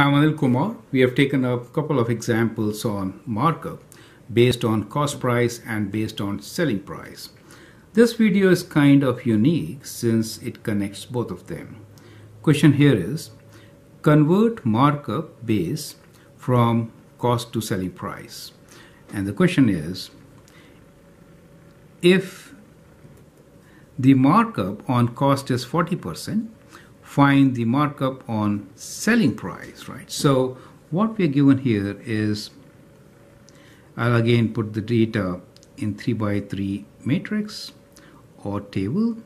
I'm Anil Kumar. We have taken a couple of examples on markup based on cost price and based on selling price. This video is kind of unique since it connects both of them. Question here is, convert markup base from cost to selling price. And the question is, if the markup on cost is 40%, find the markup on selling price, right? So what we are given here is, I'll again put the data in 3x3 matrix or table,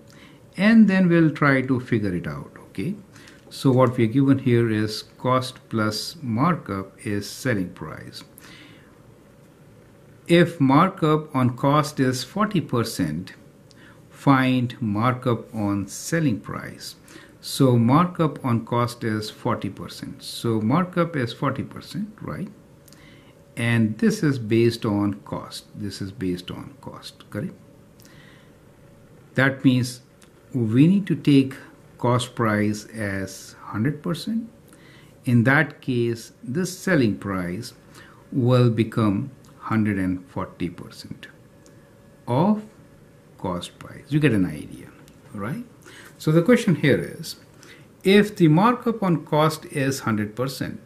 and then we'll try to figure it out, okay? So what we are given here is cost plus markup is selling price. If markup on cost is 40%, find markup on selling price. So markup on cost is 40%. So markup is 40%, right? And this is based on cost. This is based on cost, correct? That means we need to take cost price as 100%. In that case, this selling price will become 140% of cost price. You get an idea, right? So the question here is, if the markup on cost is 100%,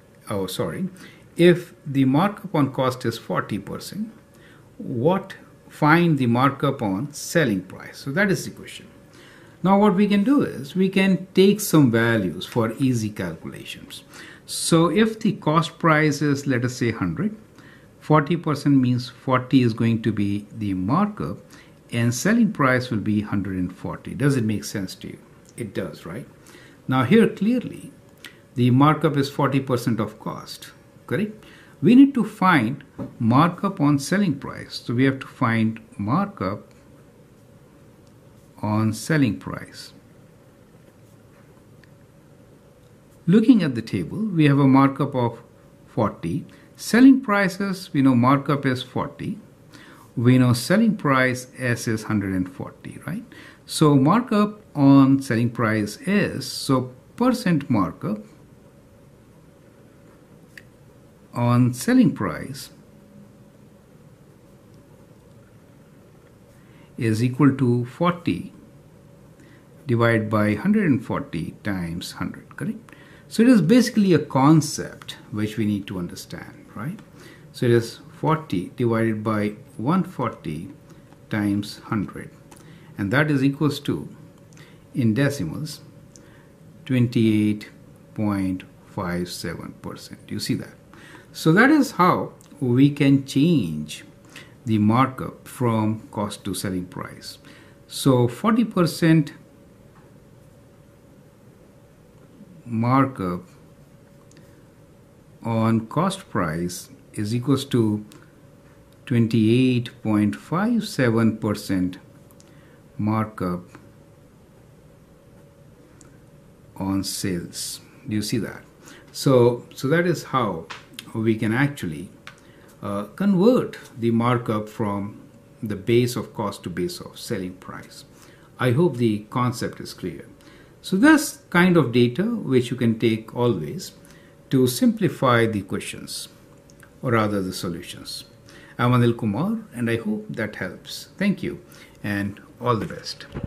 if the markup on cost is 40%, find the markup on selling price. So that is the question. Now what we can do is, we can take some values for easy calculations. So if the cost price is, let us say 100, 40% means 40 is going to be the markup, and selling price will be 140. Does it make sense to you? It does, right? Now here clearly, the markup is 40% of cost, correct? We need to find markup on selling price. So we have to find markup on selling price. Looking at the table, we have a markup of 40. Selling prices, we know markup is 40. We know selling price S is 140, right? So markup on selling price is, so percent markup on selling price is equal to 40 divided by 140 times 100, correct? So it is basically a concept which we need to understand, right? So it is 40 divided by 140 times 100, and that is equals to, in decimals, 28.57%. You see that? So that is how we can change the markup from cost to selling price. So 40% markup on cost price is equals to 28.57% markup on sales. Do you see that? So that is how we can actually convert the markup from the base of cost to base of selling price. I hope the concept is clear. So this kind of data which you can take always to simplify the questions, or rather the solutions. I'm Anil Kumar, and I hope that helps. Thank you and all the best.